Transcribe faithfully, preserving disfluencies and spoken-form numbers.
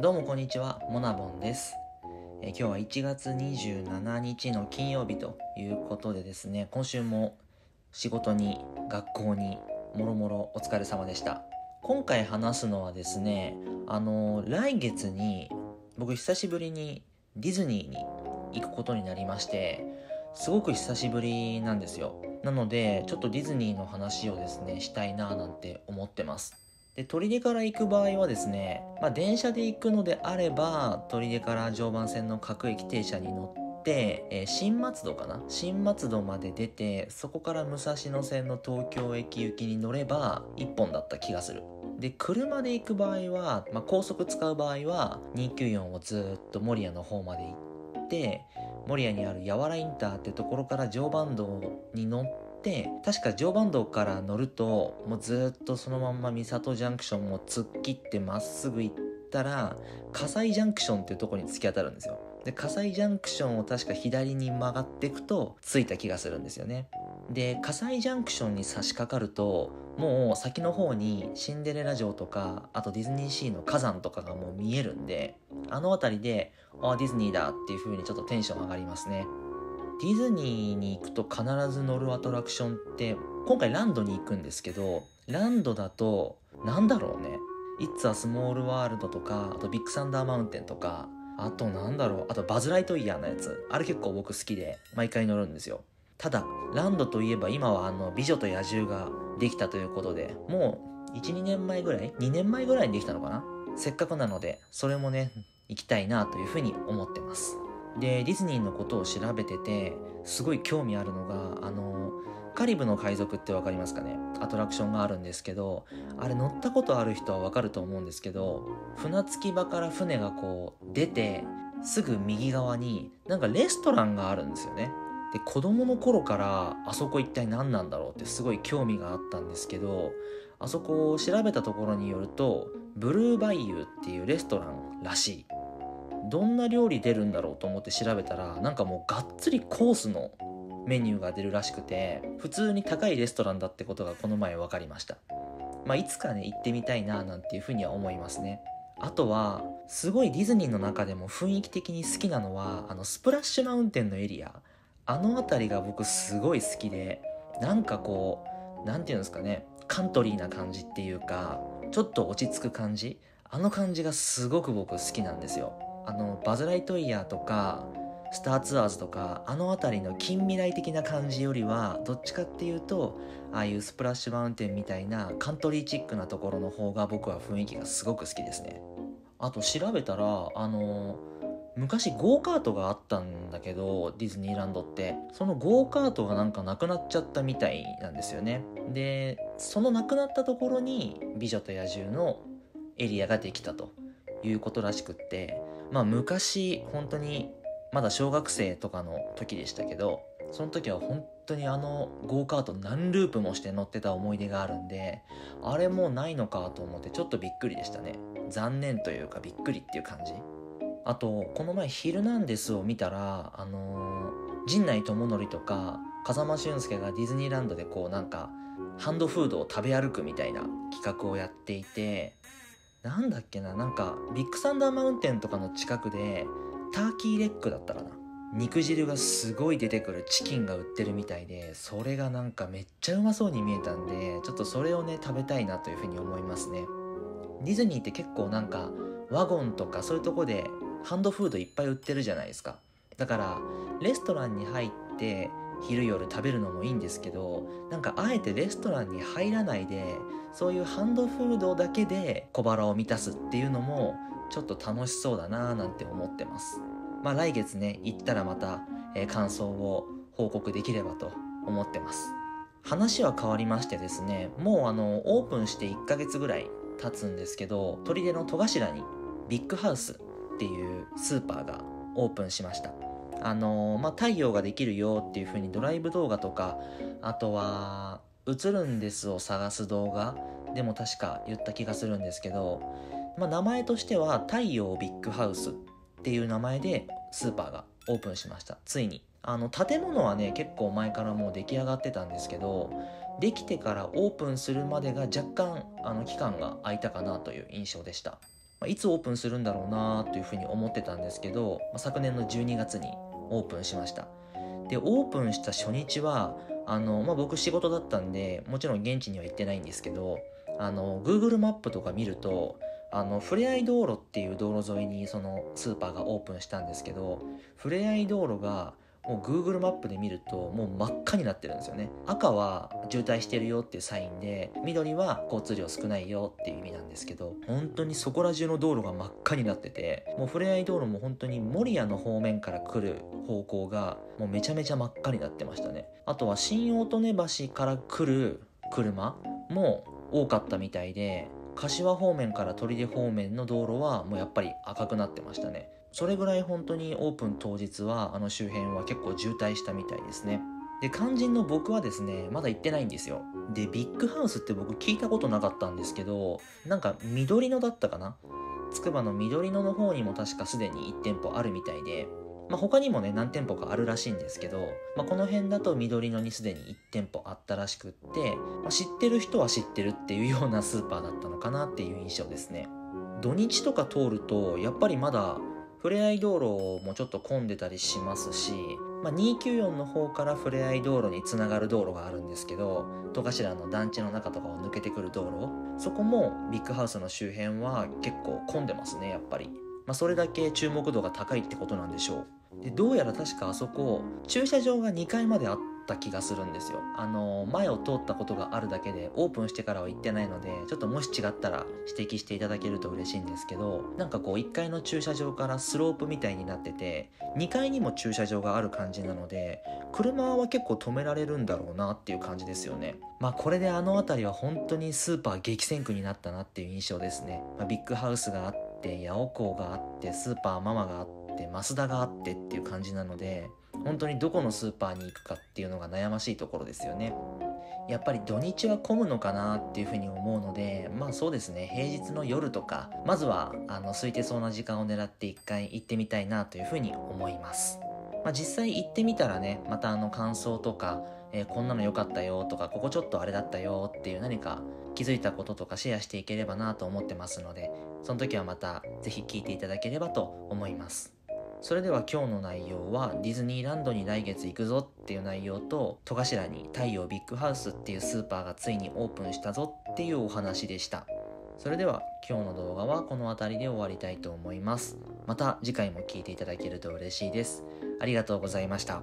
どうもこんにちは、モナボンです。え今日はいちがつにじゅうしちにちの金曜日ということでですね、今週も仕事に学校にもろもろお疲れ様でした。今回話すのはですね、あの来月に僕久しぶりにディズニーに行くことになりまして、すごく久しぶりなんですよ。なのでちょっとディズニーの話をですねしたいななんて思ってます。で、取手から行く場合はですね、まあ、電車で行くのであれば取手から常磐線の各駅停車に乗って、えー、新松戸かな新松戸まで出て、そこから武蔵野線の東京駅行きに乗ればいっぽんだった気がする。で、車で行く場合は、まあ、高速使う場合はにひゃくきゅうじゅうよんをずっと守谷の方まで行って、守谷にあるやわらインターってところから常磐道に乗ってで、確か常磐道から乗るともうずっとそのまんま三郷ジャンクションを突っ切ってまっすぐ行ったら葛西ジャンクションっていうところに突き当たるんですよ。で、葛西ジャンクションを確か左に曲がっていくと着いた気がするんですよね。で、葛西ジャンクションに差し掛かるともう先の方にシンデレラ城とか、あとディズニーシーの火山とかがもう見えるんで、あの辺りであディズニーだっていう風にちょっとテンション上がりますね。ディズニーに行くと必ず乗るアトラクションって、今回ランドに行くんですけど、ランドだとなんだろうね、It's a Small Worldとか、あとビッグサンダーマウンテンとか、あとなんだろう、あとバズライトイヤーのやつ、あれ結構僕好きで毎回乗るんですよ。ただランドといえば今はあの美女と野獣ができたということで、もういち、にねんまえぐらいにねんまえぐらいにできたのかな。せっかくなのでそれもね行きたいなというふうに思ってます。で、ディズニーのことを調べててすごい興味あるのが、あのカリブの海賊って分かりますかね。アトラクションがあるんですけど、あれ乗ったことある人は分かると思うんですけど、船着き場から船がこう出てすぐ右側になんかレストランがあるんですよね。で、子供の頃からあそこ一体何なんだろうってすごい興味があったんですけど、あそこを調べたところによるとブルーバイユーっていうレストランらしい。どんな料理出るんだろうと思って調べたら、なんかもうがっつりコースのメニューが出るらしくて、普通に高いレストランだってことがこの前分かりました。まあいつかね行ってみたいななんていうふうには思いますね。あとはすごいディズニーの中でも雰囲気的に好きなのは、あのスプラッシュマウンテンのエリア、あの辺りが僕すごい好きで、なんかこうなんていうんですかね、カントリーな感じっていうか、ちょっと落ち着く感じ、あの感じがすごく僕好きなんですよ。あのバズライトイヤーとかスターツアーズとか、あの辺りの近未来的な感じよりはどっちかっていうと、ああいうスプラッシュマウンテンみたいなカントリーチックなところの方が僕は雰囲気がすごく好きですね。あと調べたら、あの昔ゴーカートがあったんだけど、ディズニーランドって、そのゴーカートがなんかなくなっちゃったみたいなんですよね。で、そのなくなったところに美女と野獣のエリアができたということらしくって、まあ昔本当にまだ小学生とかの時でしたけど、その時は本当にあのゴーカート何ループもして乗ってた思い出があるんで、あれもうないのかと思ってちょっとびっくりでしたね。残念というかびっくりっていう感じ。あとこの前ヒルナンデスを見たら、あのー、陣内智則とか風間俊介がディズニーランドでこうなんかハンドフードを食べ歩くみたいな企画をやっていて、なんだっけな、なんかビッグサンダーマウンテンとかの近くでターキーレッグだったかな、肉汁がすごい出てくるチキンが売ってるみたいで、それがなんかめっちゃうまそうに見えたんで、ちょっとそれをね食べたいなというふうに思いますね。ディズニーって結構なんかワゴンとかそういうとこでハンドフードいっぱい売ってるじゃないですか。だからレストランに入って昼夜食べるのもいいんですけど、なんかあえてレストランに入らないでそういうハンドフードだけで小腹を満たすっていうのもちょっと楽しそうだなーなんて思ってます。まあ来月ね行ったらまた、えー、感想を報告できればと思ってます。話は変わりましてですね、もうあのオープンしていっかげつぐらい経つんですけど、取手の戸頭にビッグハウスっていうスーパーがオープンしました。あのまあ、太陽ができるよっていう風にドライブ動画とか、あとは映るんですを探す動画でも確か言った気がするんですけど、まあ、名前としては太陽ビッグハウスっていう名前でスーパーがオープンしました。ついにあの建物はね結構前からもう出来上がってたんですけど、できてからオープンするまでが若干あの期間が空いたかなという印象でした。いつオープンするんだろうなというふうに思ってたんですけど、昨年のじゅうにがつにオープンしました。でオープンした初日はあの、まあ、僕仕事だったんでもちろん現地には行ってないんですけど、あの Google マップとか見るとあのふれあい道路っていう道路沿いにそのスーパーがオープンしたんですけど、ふれあい道路がもう Google マップで見るともう真っ赤になってるんですよね。赤は渋滞してるよっていうサインで、緑は交通量少ないよっていう意味なんですけど、本当にそこら中の道路が真っ赤になってて、もうふれあい道路も本当に守谷の方面から来る方向がもうめちゃめちゃ真っ赤になってましたね。あとは新大利根橋から来る車も多かったみたいで、柏方面から取手方面の道路はもうやっぱり赤くなってましたね。それぐらい本当にオープン当日はあの周辺は結構渋滞したみたいですね。で肝心の僕はですねまだ行ってないんですよ。でビッグハウスって僕聞いたことなかったんですけど、なんか緑野だったかな、筑波の緑野の方にも確かすでにいち店舗あるみたいで、まあ、他にもね何店舗かあるらしいんですけど、まあ、この辺だと緑野にすでにいち店舗あったらしくって、まあ、知ってる人は知ってるっていうようなスーパーだったのかなっていう印象ですね。土日とか通るとやっぱりまだふれあい道路もちょっと混んでたりしますし、まあ、にひゃくきゅうじゅうよんの方からふれあい道路につながる道路があるんですけど、戸頭の団地の中とかを抜けてくる道路、そこもビッグハウスの周辺は結構混んでますねやっぱり。まあ、それだけ注目度が高いってことなんでしょう。でどうやら確かあそこ駐車場がにかいまであった気がするんですよ。あの前を通ったことがあるだけでオープンしてからは行ってないので、ちょっともし違ったら指摘していただけると嬉しいんですけど、なんかこういっかいの駐車場からスロープみたいになってて、にかいにも駐車場がある感じなので車は結構止められるんだろうなっていう感じですよね。まあこれであの辺りは本当にスーパー激戦区になったなっていう印象ですね。まあ、ビッグハウスがあってでヤオコーがあってスーパーママがあってマスダがあってっていう感じなので、本当にどこのスーパーに行くかっていうのが悩ましいところですよね。やっぱり土日は混むのかなっていうふうに思うので、まあそうですね、平日の夜とかまずはあの空いてそうな時間を狙って一回行ってみたいなというふうに思います。まあ、実際行ってみたらね、またあの感想とか、えー、こんなの良かったよとか、ここちょっとあれだったよっていう何か気づいたこととかシェアしていければなと思ってますので、その時はまたぜひ聞いていただければと思います。それでは今日の内容はディズニーランドに来月行くぞっていう内容と、戸頭に太陽ビッグハウスっていうスーパーがついにオープンしたぞっていうお話でした。それでは今日の動画はこの辺りで終わりたいと思います。また次回も聞いていただけると嬉しいです。ありがとうございました。